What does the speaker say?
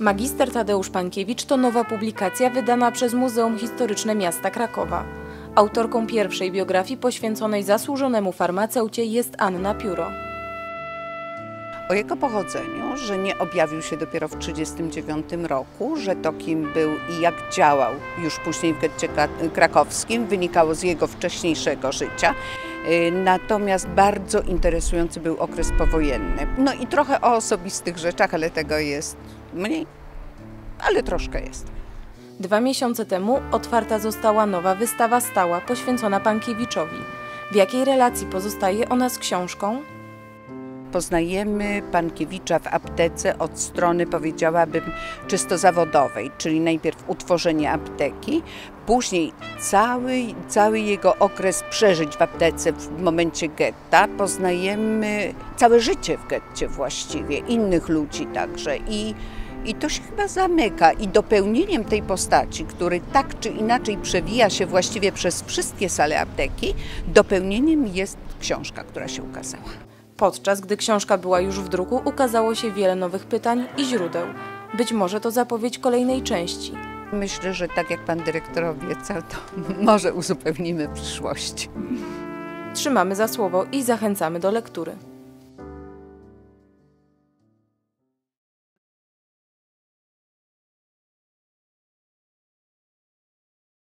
Magister Tadeusz Pankiewicz to nowa publikacja wydana przez Muzeum Historyczne Miasta Krakowa. Autorką pierwszej biografii poświęconej zasłużonemu farmaceucie jest Anna Pióro. O jego pochodzeniu, że nie objawił się dopiero w 1939 roku, że to kim był i jak działał już później w getcie krakowskim, wynikało z jego wcześniejszego życia. Natomiast bardzo interesujący był okres powojenny. No i trochę o osobistych rzeczach, ale tego jest mniej, ale troszkę jest. 2 miesiące temu otwarta została nowa wystawa stała poświęcona Pankiewiczowi. W jakiej relacji pozostaje ona z książką? Poznajemy Pankiewicza w aptece od strony, powiedziałabym, czysto zawodowej, czyli najpierw utworzenie apteki, później cały jego okres przeżyć w aptece w momencie getta. Poznajemy całe życie w getcie właściwie, innych ludzi także. I to się chyba zamyka i dopełnieniem tej postaci, który tak czy inaczej przewija się właściwie przez wszystkie sale apteki, dopełnieniem jest książka, która się ukazała. Podczas gdy książka była już w druku, ukazało się wiele nowych pytań i źródeł. Być może to zapowiedź kolejnej części. Myślę, że tak jak pan dyrektor obiecał, to może uzupełnimy przyszłość. Trzymamy za słowo i zachęcamy do lektury.